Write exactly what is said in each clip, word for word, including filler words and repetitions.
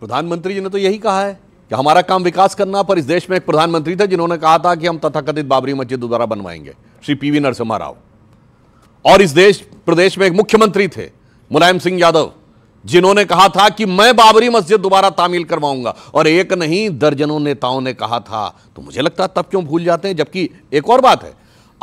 प्रधानमंत्री जी ने तो यही कहा है कि हमारा काम विकास करना। पर इस देश में एक प्रधानमंत्री थे जिन्होंने कहा था कि हम तथाकथित बाबरी मस्जिद दोबारा बनवाएंगे, श्री पीवी नरसिम्हा राव। और इस देश प्रदेश में एक मुख्यमंत्री थे मुलायम सिंह यादव, जिन्होंने कहा था कि मैं बाबरी मस्जिद दोबारा तामील करवाऊंगा। और एक नहीं दर्जनों नेताओं ने कहा था, तो मुझे लगता तब क्यों भूल जाते हैं। जबकि एक और बात है,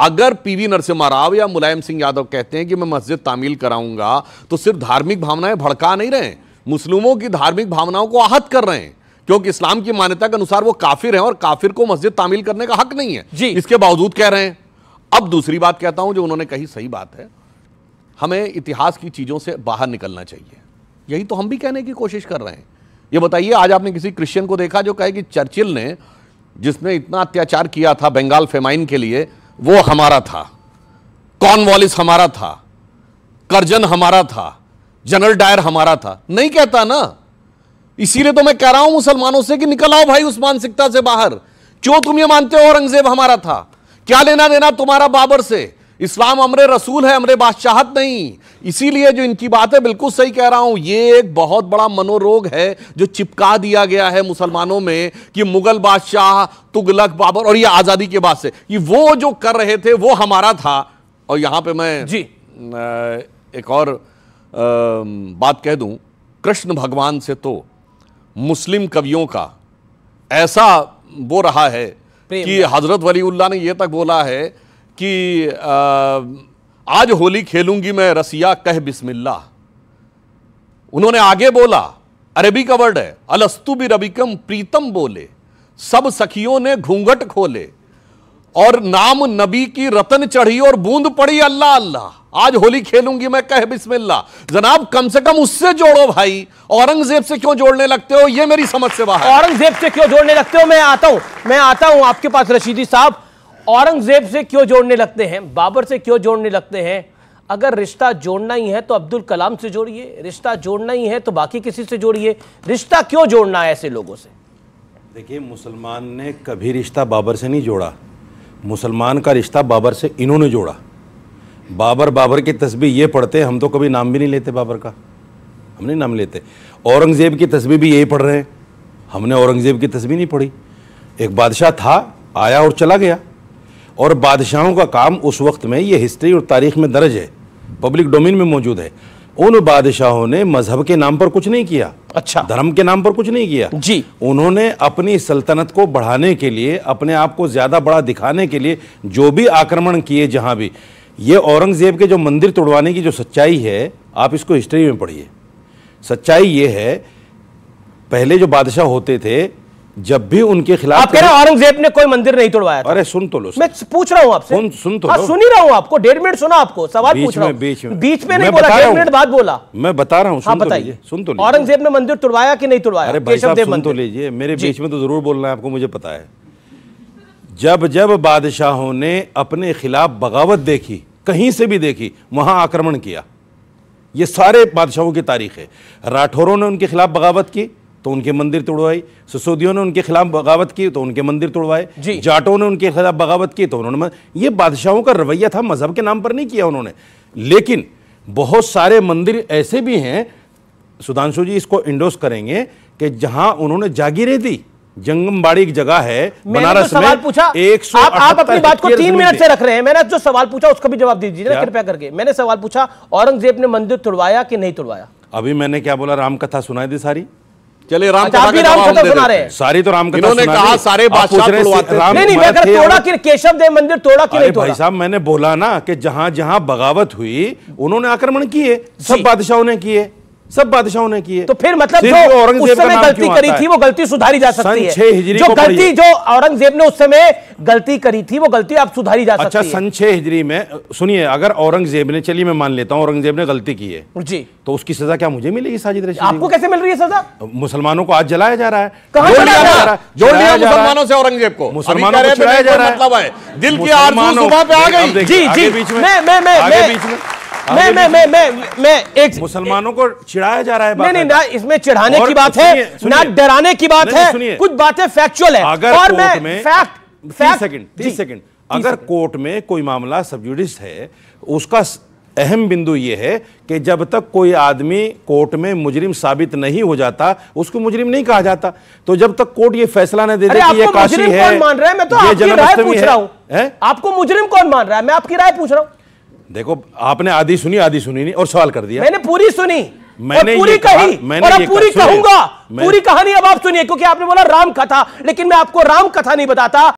अगर पीवी नरसिम्हा राव या मुलायम सिंह यादव कहते हैं कि मैं मस्जिद तामील कराऊंगा, तो सिर्फ धार्मिक भावनाएं भड़का नहीं रहे, मुस्लिमों की धार्मिक भावनाओं को आहत कर रहे हैं, क्योंकि इस्लाम की मान्यता के अनुसार वो काफिर हैं और काफिर को मस्जिद तामील करने का हक नहीं है जी। इसके बावजूद कह रहे हैं। अब दूसरी बात कहता हूं, जो उन्होंने कही सही बात है, हमें इतिहास की चीजों से बाहर निकलना चाहिए। यही तो हम भी कहने की कोशिश कर रहे हैं। ये बताइए, आज आपने किसी क्रिश्चियन को देखा जो कहे कि चर्चिल ने जिसने इतना अत्याचार किया था बंगाल फेमाइन के लिए, वो हमारा था, कॉर्नवालिस हमारा था, कर्जन हमारा था, जनरल डायर हमारा था? नहीं कहता ना। इसीलिए तो मैं कह रहा हूं मुसलमानों से कि निकल आओ भाई उस मानसिकता से बाहर। क्यों तुम ये मानते हो औरंगजेब हमारा था? क्या लेना देना तुम्हारा बाबर से? इस्लाम अमरे रसूल है, अमरे बादशाहत नहीं। इसीलिए जो इनकी बात है बिल्कुल सही कह रहा हूं, ये एक बहुत बड़ा मनोरोग है जो चिपका दिया गया है मुसलमानों में कि मुगल बादशाह, तुगलक, बाबर और ये आजादी के बाद से ये वो जो कर रहे थे वो हमारा था। और यहां पे मैं जी एक और बात कह दूं, कृष्ण भगवान से तो मुस्लिम कवियों का ऐसा वो रहा है कि हजरत वली उल्लाह ने यह तक बोला है कि आ, आज होली खेलूंगी मैं रसिया कह बिस्मिल्लाह। उन्होंने आगे बोला, अरबी का वर्ड है, अलस्तु भी रबिकम प्रीतम बोले सब सखियों ने घूंघट खोले और नाम नबी की रतन चढ़ी और बूंद पड़ी अल्लाह अल्लाह। आज होली खेलूंगी मैं कह बिस्मिल्लाह। जनाब कम से कम उससे जोड़ो भाई, औरंगजेब से क्यों जोड़ने लगते हो? ये मेरी समझ से बाहर। औरंगजेब से क्यों जोड़ने लगते हो? मैं आता हूं मैं आता हूं आपके पास रशीदी साहब। औरंगजेब से क्यों जोड़ने लगते हैं, बाबर से क्यों जोड़ने लगते हैं? अगर रिश्ता जोड़ना ही है तो अब्दुल कलाम से जोड़िए, रिश्ता जोड़ना ही है तो बाकी किसी से जोड़िए। रिश्ता क्यों जोड़ना है ऐसे लोगों से? देखिए, मुसलमान ने कभी रिश्ता बाबर से नहीं जोड़ा, मुसलमान का रिश्ता बाबर से इन्होंने जोड़ा। बाबर बाबर की तस्बीह ये पढ़ते, हम तो कभी नाम भी नहीं लेते बाबर का, हम नहीं नाम लेते। औरंगजेब की तस्बीह भी यही पढ़ रहे हैं, हमने औरंगजेब की तस्बीह नहीं पढ़ी। एक बादशाह था, आया और चला गया, और बादशाहों का काम उस वक्त में, ये हिस्ट्री और तारीख में दर्ज है, पब्लिक डोमेन में मौजूद है, उन बादशाहों ने मजहब के नाम पर कुछ नहीं किया, अच्छा धर्म के नाम पर कुछ नहीं किया जी। उन्होंने अपनी सल्तनत को बढ़ाने के लिए, अपने आप को ज़्यादा बड़ा दिखाने के लिए जो भी आक्रमण किए जहाँ भी, ये औरंगजेब के जो मंदिर तोड़वाने की जो सच्चाई है, आप इसको हिस्ट्री में पढ़िए। सच्चाई ये है, पहले जो बादशाह होते थे जब भी उनके खिलाफ, आप कह रहे हैं औरंगजेब ने कोई मंदिर नहीं तोड़वाया था। अरे सुन तो लो, मैं पूछ रहा हूं आपसे, सुन सुन तो हाँ, लो सुन ही रहा हूं आपको, डेढ़ मिनट सुना आपको, सवाल पूछ रहा हूं, बीच में बीच में नहीं बोला, डेढ़ मिनट बाद बोला, मैं बता रहा हूं। हाँ बताइए, सुन तो लीजिए, औरंगजेब ने मंदिर तोड़वाया कि नहीं तोड़वाया? केशव देव मंदिर, सुन तो लीजिए, मेरे बीच में तो जरूर बोलना है आपको, मुझे पता है। जब जब बादशाहों ने अपने खिलाफ बगावत देखी, कहीं से भी देखी, वहां आक्रमण किया। ये सारे बादशाहों की तारीख है। राठौरों ने उनके खिलाफ बगावत की तो उनके मंदिर तोड़वाई, ससोदियों ने उनके खिलाफ बगावत की तो उनके मंदिर तोड़वाए, जाटों ने उनके खिलाफ बगावत की तो उन्होंने, ये बादशाहों का रवैया था, मजहब के नाम पर नहीं किया उन्होंने। लेकिन बहुत सारे मंदिर ऐसे भी हैं, सुधांशु जी इसको इंडोस करेंगे, कि जहां उन्होंने जागीरें दी। जंगमबाड़ी एक जगह है बनारस में, सवाल पूछा, आप, आप अपनी बात को तीन मिनट से रख रहे हैं। मैंने जो सवाल पूछा उसका भी जवाब दीजिए ना कृपया करके। मैंने सवाल पूछा औरंगजेब ने मंदिर तोड़वाया कि नहीं तोड़वाया। अभी मैंने क्या बोला, रामकथा सुनाई थी सारी, चलिए राम कथा सुना रहे हैं सारी, तो राम कथा सुना कहा सारे बादशाह तोड़वाते हैं। नहीं नहीं, मैं कह रहा हूं केशव देव मंदिर तोड़ा कि नहीं तोड़ा? भाई साहब मैंने बोला ना कि जहां जहां बगावत हुई उन्होंने आक्रमण किए, सब बादशाहों ने किए, सब बादशाहों ने किए। तो फिर मतलब जो उस समय गलती करी थी वो गलती सुधारी जा सकती है, जो गलती जो औरंगजेब ने उस समय गलती करी थी वो गलती आप सुधारी जा सकती है। अच्छा सन छह हिजरी में सुनिए, अगर औरंगजेब ने, चलिए मैं मान लेता हूँ औरंगजेब ने गलती की है जी, तो उसकी सजा क्या मुझे मिलेगी? साजिद रशीदी आपको कैसे मिल रही है सजा? मुसलमानों को आज जलाया जा रहा है, मुसलमानों से औरंगजेब को, मुसलमानों को छुड़ाया जा रहा है, दिल की आरज़ू सुबह पे आ गई जी जी। मैं मैं मैं मैं मैं मैं एक मुसलमानों को चिढ़ाया जा रहा है। नहीं नहीं ना, इसमें चिढ़ाने की बात है ना, डराने की बात है, कुछ बातें फैक्चुअल है। और मैं फैक्ट फैक्ट सेकंड तीस सेकंड, अगर कोर्ट में कोई मामला सब जुडिस है, उसका अहम बिंदु ये है कि जब तक कोई आदमी कोर्ट में मुजरिम साबित नहीं हो जाता उसको मुजरिम नहीं कहा जाता। तो जब तक कोर्ट ये फैसला न दे दे कि ये काशी है, मैं तो आपकी राय पूछ रहा हूं, आपको मुजरिम कौन मान रहा है, मैं आपकी राय पूछ रहा हूं। देखो आपने आधी सुनी आधी सुनी नहीं और सवाल कर दिया। मैंने पूरी सुनी, मैंने पूरी कही और अब पूरी कहूंगा, पूरी कहानी अब आप सुनिए, क्योंकि आपने बोला राम कथा, लेकिन मैं आपको राम कथा नहीं बताता।